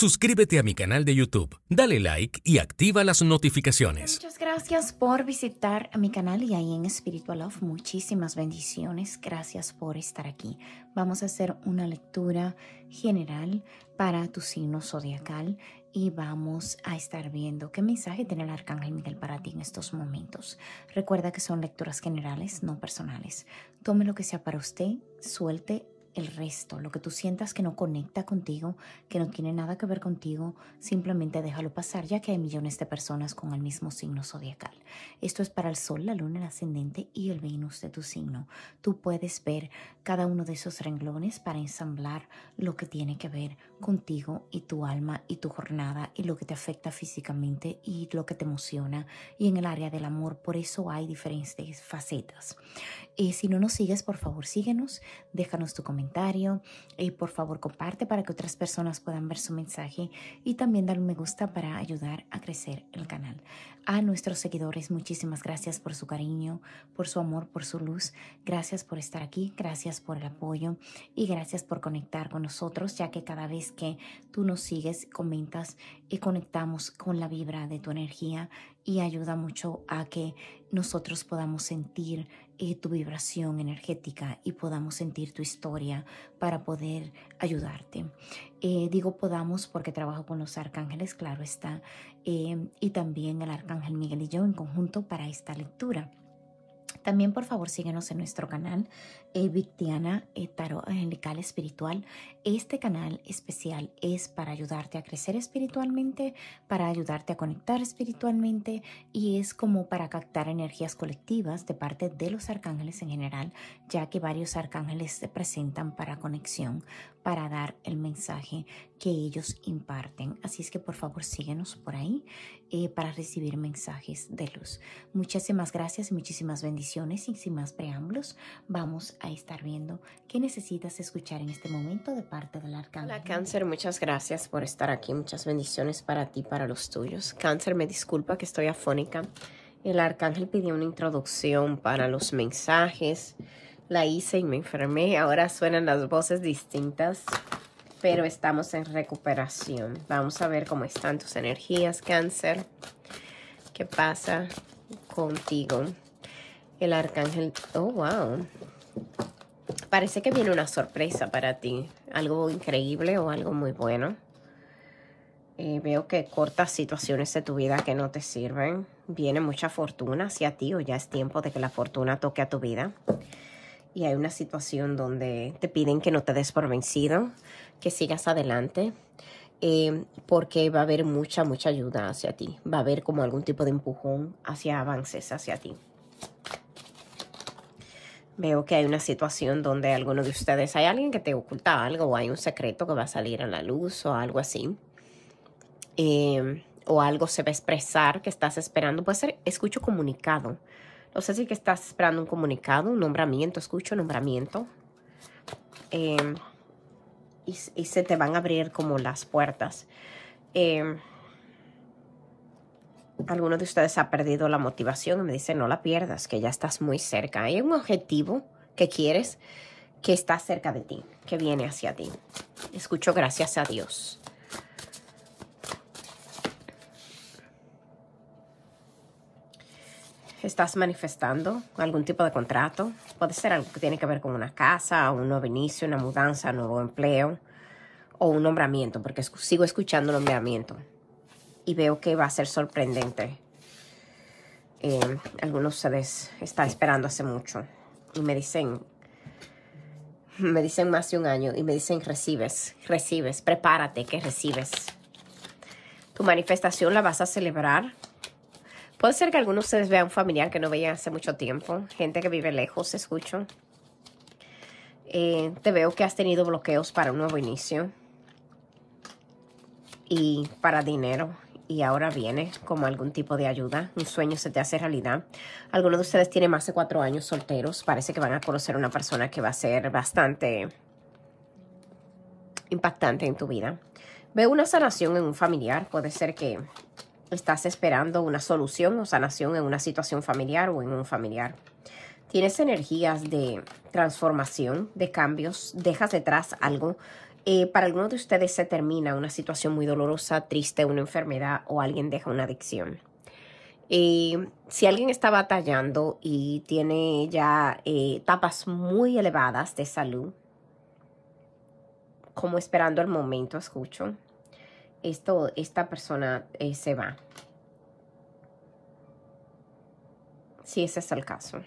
suscríbete a mi canal de YouTube, dale like y activa las notificaciones. Muchas gracias por visitar mi canal y ahí en Spiritual Love. Muchísimas bendiciones, gracias por estar aquí. Vamos a hacer una lectura general para tu signo zodiacal y vamos a estar viendo qué mensaje tiene el Arcángel Miguel para ti en estos momentos. Recuerda que son lecturas generales, no personales. Tome lo que sea para usted, suelte el resto, lo que tú sientas que no conecta contigo, que no tiene nada que ver contigo, simplemente déjalo pasar, ya que hay millones de personas con el mismo signo zodiacal. Esto es para el sol, la luna, el ascendente y el Venus de tu signo. Tú puedes ver cada uno de esos renglones para ensamblar lo que tiene que ver contigo y tu alma y tu jornada y lo que te afecta físicamente y lo que te emociona y en el área del amor. Por eso hay diferentes facetas. Si no nos sigues, por favor síguenos, déjanos tu comentario y por favor comparte para que otras personas puedan ver su mensaje y también dale un me gusta para ayudar a crecer el canal. A nuestros seguidores, muchísimas gracias por su cariño, por su amor, por su luz. Gracias por estar aquí, gracias por el apoyo y gracias por conectar con nosotros, ya que cada vez que tú nos sigues, comentas y conectamos con la vibra de tu energía y ayuda mucho a que nosotros podamos sentir tu vibración energética y podamos sentir tu historia para poder ayudarte. Digo podamos porque trabajo con los arcángeles, claro está, y también el Arcángel Miguel y yo en conjunto para esta lectura. También por favor síguenos en nuestro canal Victiana Tarot Angelical Espiritual. Este canal especial es para ayudarte a crecer espiritualmente, para ayudarte a conectar espiritualmente y es como para captar energías colectivas de parte de los arcángeles en general, ya que varios arcángeles se presentan para conexión, para dar el mensaje que ellos imparten. Así es que por favor síguenos por ahí para recibir mensajes de luz. Muchísimas gracias y muchísimas bendiciones y sin más preámbulos vamos a estar viendo qué necesitas escuchar en este momento de parte del Arcángel. Hola Cáncer, muchas gracias por estar aquí, muchas bendiciones para ti, para los tuyos. Cáncer, me disculpa que estoy afónica. El Arcángel pidió una introducción para los mensajes. La hice y me enfermé. Ahora suenan las voces distintas, pero estamos en recuperación. Vamos a ver cómo están tus energías, Cáncer. ¿Qué pasa contigo? El Arcángel... Oh, wow. Parece que viene una sorpresa para ti. Algo increíble o algo muy bueno. Veo que cortas situaciones de tu vida que no te sirven. Viene mucha fortuna hacia ti o ya es tiempo de que la fortuna toque a tu vida. Y hay una situación donde te piden que no te des por vencido, que sigas adelante, porque va a haber mucha ayuda hacia ti. Va a haber como algún tipo de empujón hacia avances hacia ti. Veo que hay una situación donde alguno de ustedes, hay alguien que te oculta algo o hay un secreto que va a salir a la luz o algo así. O algo se va a expresar que estás esperando. Puede ser, escucho comunicado. No sé si que estás esperando un comunicado, un nombramiento, escucho nombramiento. Y se te van a abrir como las puertas. Algunos de ustedes ha perdido la motivación y me dicen no la pierdas, que ya estás muy cerca. Hay un objetivo que quieres que está cerca de ti, que viene hacia ti. Escucho gracias a Dios. Estás manifestando algún tipo de contrato. Puede ser algo que tiene que ver con una casa, un nuevo inicio, una mudanza, un nuevo empleo o un nombramiento, porque sigo escuchando nombramiento y veo que va a ser sorprendente. Algunos se les está esperando hace mucho y me dicen más de un año y me dicen recibes, prepárate que recibes. Tu manifestación la vas a celebrar. Puede ser que algunos de ustedes vean un familiar que no veía hace mucho tiempo. Gente que vive lejos, escucho. Te veo que has tenido bloqueos para un nuevo inicio. Y para dinero. Y ahora viene como algún tipo de ayuda. Un sueño se te hace realidad. Algunos de ustedes tienen más de 4 años solteros. Parece que van a conocer una persona que va a ser bastante impactante en tu vida. Veo una sanación en un familiar. Puede ser que... estás esperando una solución o sanación en una situación familiar o en un familiar. Tienes energías de transformación, de cambios. Dejas detrás algo Para algunos de ustedes se termina una situación muy dolorosa, triste, una enfermedad o alguien deja una adicción. Si alguien está batallando y tiene ya etapas muy elevadas de salud, como esperando el momento, escucho, esta persona se va. Si ese es el caso.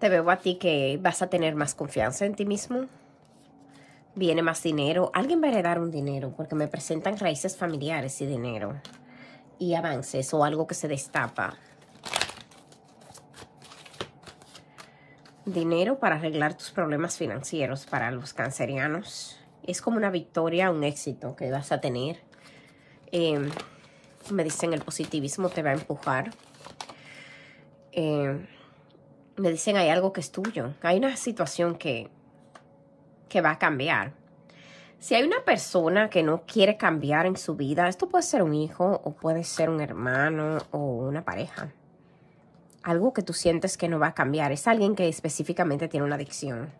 Te veo a ti que vas a tener más confianza en ti mismo. Viene más dinero. Alguien va a heredar un dinero porque me presentan raíces familiares y dinero. Y avances o algo que se destapa. Dinero para arreglar tus problemas financieros para los cancerianos. Es como una victoria, un éxito que vas a tener. Me dicen el positivismo te va a empujar. Me dicen hay algo que es tuyo. Hay una situación que va a cambiar. Si hay una persona que no quiere cambiar en su vida, esto puede ser un hijo o puede ser un hermano o una pareja. Algo que tú sientes que no va a cambiar. Es alguien que específicamente tiene una adicción.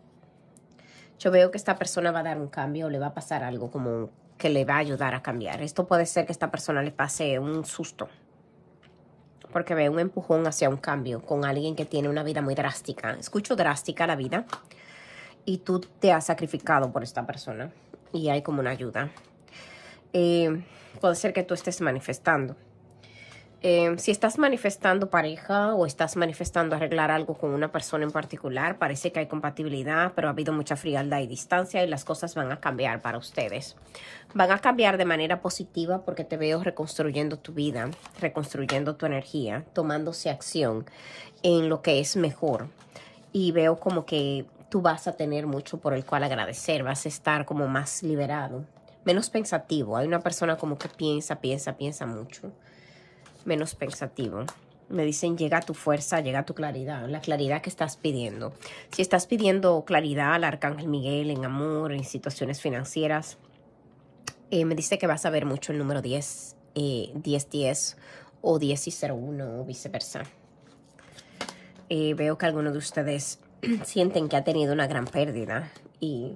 Yo veo que esta persona va a dar un cambio o le va a pasar algo como que le va a ayudar a cambiar. Esto puede ser que a esta persona le pase un susto. Porque veo un empujón hacia un cambio con alguien que tiene una vida muy drástica. Escucho drástica la vida. Y tú te has sacrificado por esta persona. Y hay como una ayuda. Puede ser que tú estés manifestando. Si estás manifestando pareja o estás manifestando arreglar algo con una persona en particular, parece que hay compatibilidad, pero ha habido mucha frialdad y distancia y las cosas van a cambiar para ustedes. Van a cambiar de manera positiva porque te veo reconstruyendo tu vida, reconstruyendo tu energía, tomándose acción en lo que es mejor. Y veo como que tú vas a tener mucho por el cual agradecer, vas a estar como más liberado, menos pensativo. Hay una persona como que piensa mucho. Menos pensativo. Me dicen, llega tu fuerza, llega tu claridad. La claridad que estás pidiendo. Si estás pidiendo claridad al Arcángel Miguel en amor, en situaciones financieras, me dice que vas a ver mucho el número 10, 1010 o 10 y 01 o viceversa. Veo que algunos de ustedes sienten que ha tenido una gran pérdida y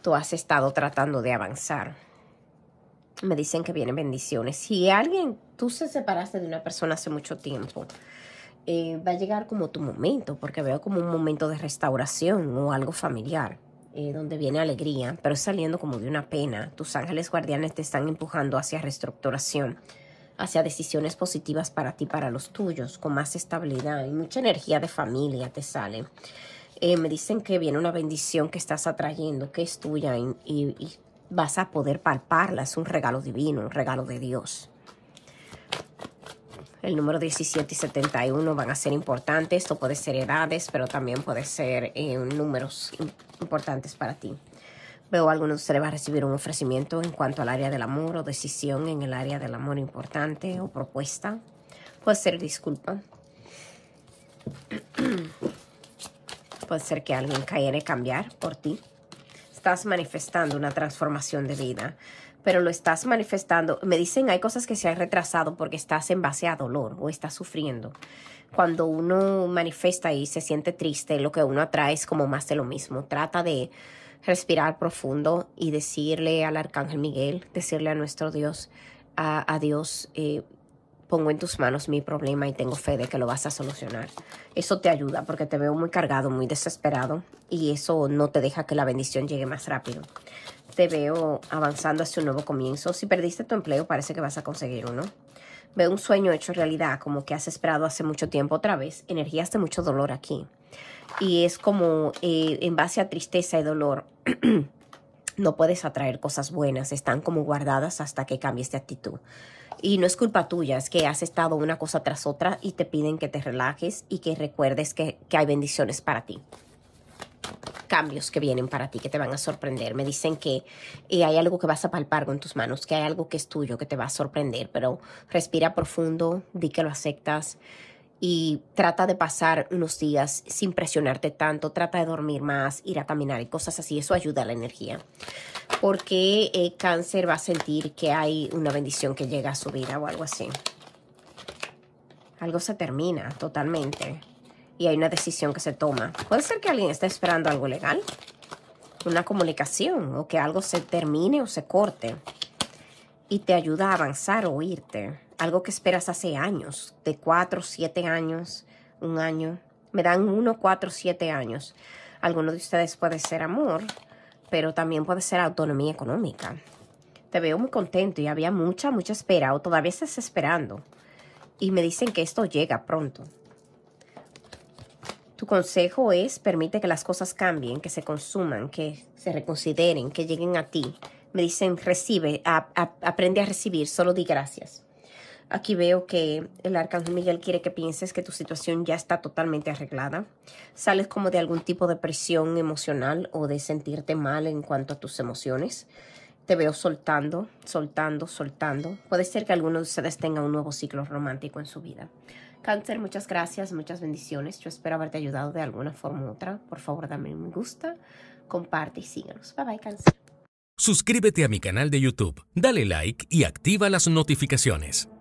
tú has estado tratando de avanzar. Me dicen que vienen bendiciones. Si alguien, tú se separaste de una persona hace mucho tiempo, va a llegar como tu momento, porque veo como un momento de restauración o algo familiar, donde viene alegría, pero saliendo como de una pena. Tus ángeles guardianes te están empujando hacia reestructuración, hacia decisiones positivas para ti, para los tuyos, con más estabilidad y mucha energía de familia te sale. Me dicen que viene una bendición que estás atrayendo, que es tuya y vas a poder palparla. Es un regalo divino, un regalo de Dios. El número 17 y 71 van a ser importantes. Esto puede ser edades, pero también puede ser números importantes para ti. Veo a algunos de ustedes va a recibir un ofrecimiento en cuanto al área del amor o decisión en el área del amor importante o propuesta. Puede ser disculpa. Puede ser que alguien quiera cambiar por ti. Estás manifestando una transformación de vida, pero lo estás manifestando. Me dicen hay cosas que se han retrasado porque estás en base a dolor o estás sufriendo. Cuando uno manifiesta y se siente triste, lo que uno atrae es como más de lo mismo. Trata de respirar profundo y decirle al Arcángel Miguel, decirle a nuestro Dios, a Dios, pongo en tus manos mi problema y tengo fe de que lo vas a solucionar. Eso te ayuda porque te veo muy cargado, muy desesperado y eso no te deja que la bendición llegue más rápido. Te veo avanzando hacia un nuevo comienzo. Si perdiste tu empleo, parece que vas a conseguir uno. Veo un sueño hecho realidad, como que has esperado hace mucho tiempo otra vez. Energías de mucho dolor aquí. Y es como en base a tristeza y dolor, no puedes atraer cosas buenas. Están como guardadas hasta que cambies de actitud. Y no es culpa tuya, es que has estado una cosa tras otra y te piden que te relajes y que recuerdes que hay bendiciones para ti. Cambios que vienen para ti, que te van a sorprender. Me dicen que hay algo que vas a palpar con tus manos, que hay algo que es tuyo, que te va a sorprender. Pero respira profundo, di que lo aceptas y trata de pasar unos días sin presionarte tanto. Trata de dormir más, ir a caminar y cosas así. Eso ayuda a la energía. Porque Cáncer va a sentir que hay una bendición que llega a su vida o algo así. Algo se termina totalmente. y hay una decisión que se toma. Puede ser que alguien esté esperando algo legal, una comunicación, o que algo se termine o se corte y te ayuda a avanzar o irte. Algo que esperas hace años, de 4, 7 años, un año. Me dan 1, 4, 7 años. Alguno de ustedes puede ser amor, pero también puede ser autonomía económica. Te veo muy contento y había mucha espera, o todavía estás esperando. Y me dicen que esto llega pronto. Tu consejo es, permite que las cosas cambien, que se consuman, que se reconsideren, que lleguen a ti. Me dicen, recibe, aprende a recibir, solo di gracias. Aquí veo que el Arcángel Miguel quiere que pienses que tu situación ya está totalmente arreglada. Sales como de algún tipo de presión emocional o de sentirte mal en cuanto a tus emociones. Te veo soltando, soltando. Puede ser que alguno de ustedes tenga un nuevo ciclo romántico en su vida. Cáncer, muchas gracias, muchas bendiciones. Yo espero haberte ayudado de alguna forma u otra. Por favor, dame un me gusta, comparte y síganos. Bye, bye, Cáncer. Suscríbete a mi canal de YouTube, dale like y activa las notificaciones.